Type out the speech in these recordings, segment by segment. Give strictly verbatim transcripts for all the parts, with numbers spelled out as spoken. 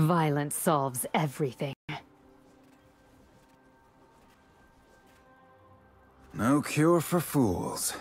Violence solves everything. No cure for fools.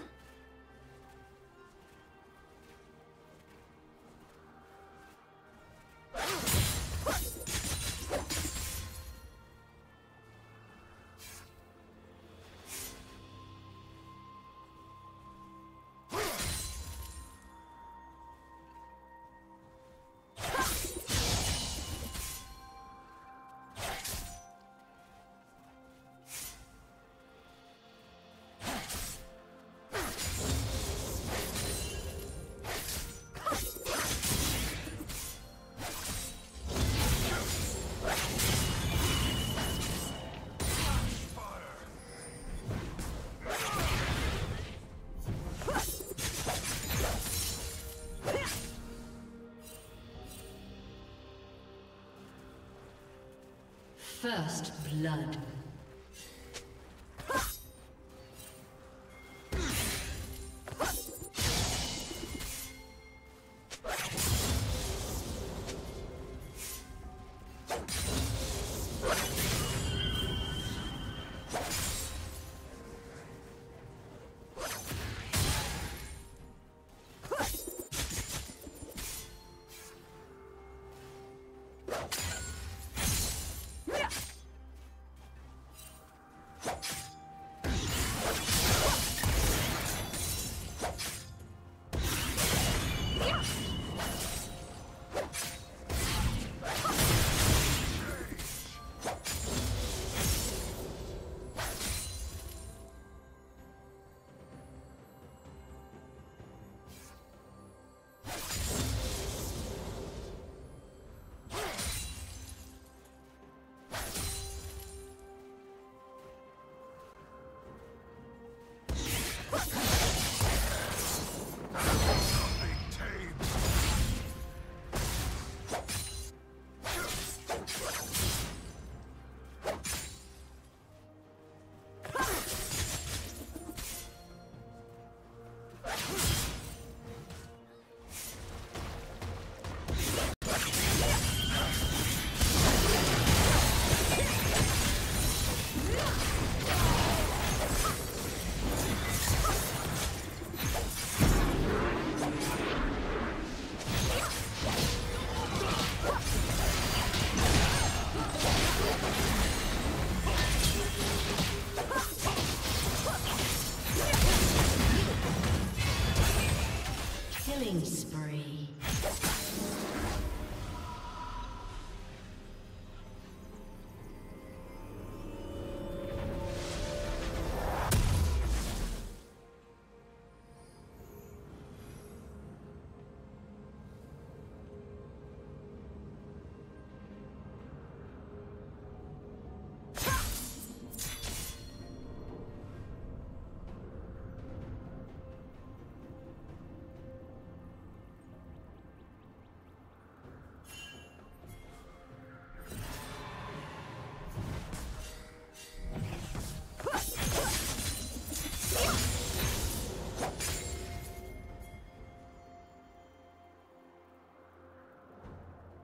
First blood.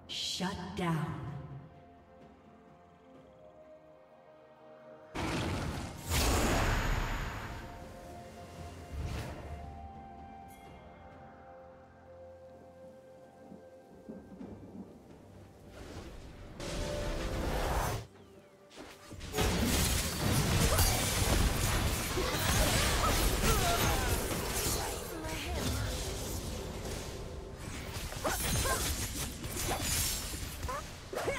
Shut down. Hey!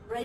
The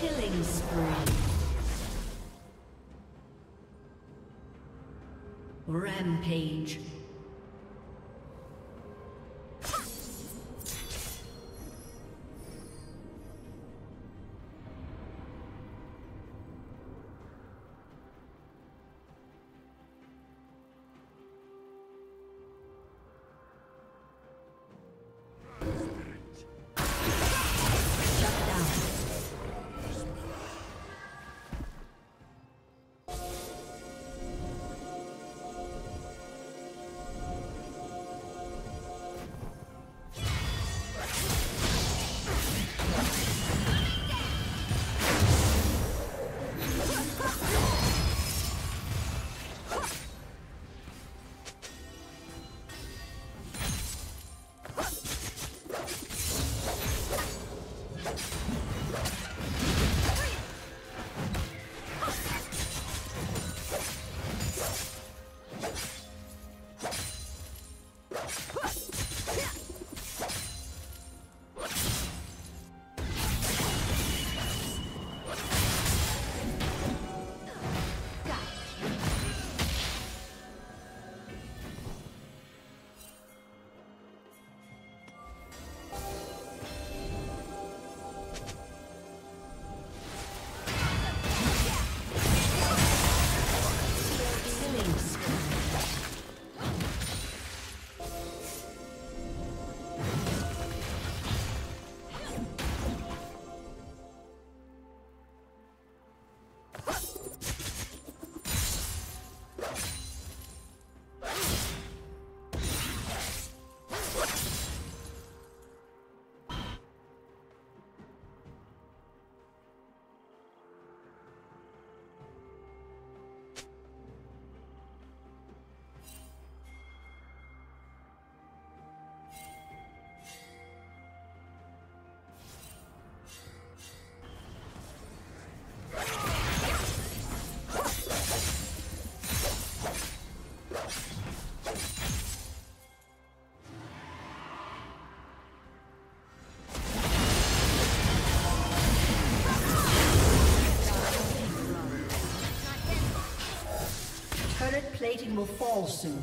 Killing spree. Rampage. plating will fall soon.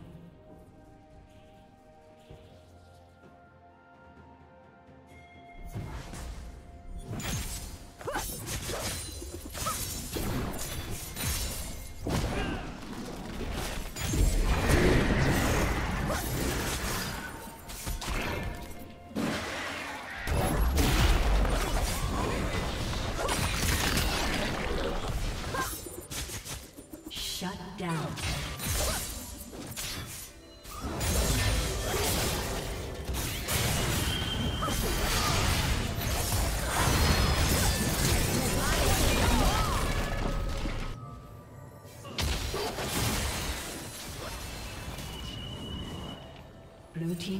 Blue team's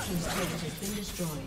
His turret has been destroyed.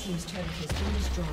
team's turret has been destroyed.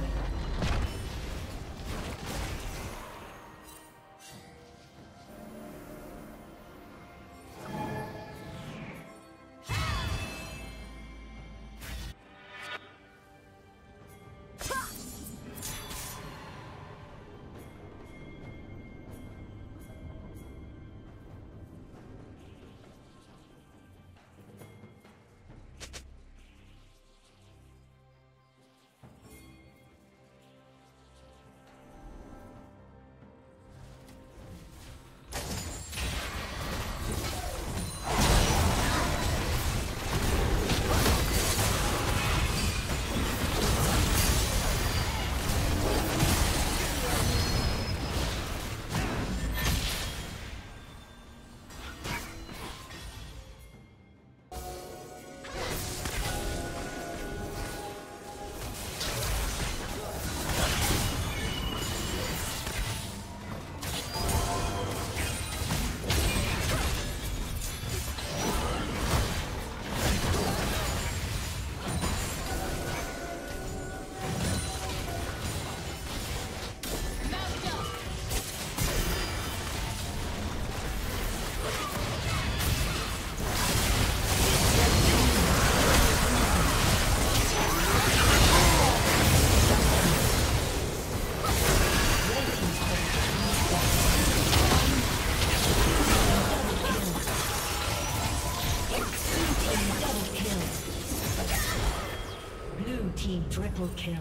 Triple kill.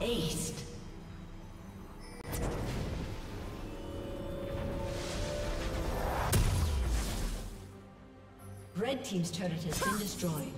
Ace. Red team's turret has been destroyed.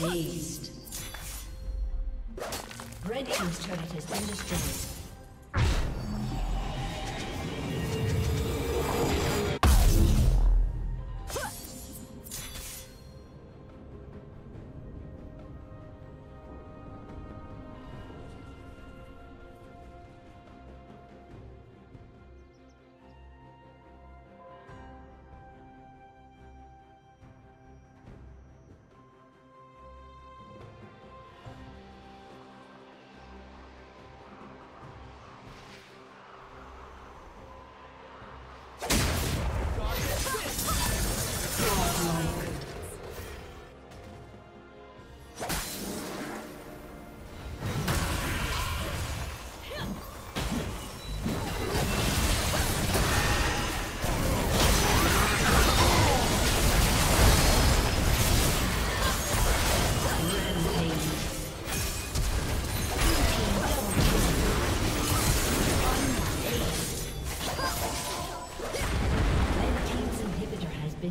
Dazed. Red team's turret has been destroyed.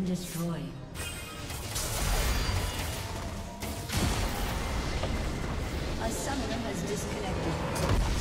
destroyed. A summoner has disconnected.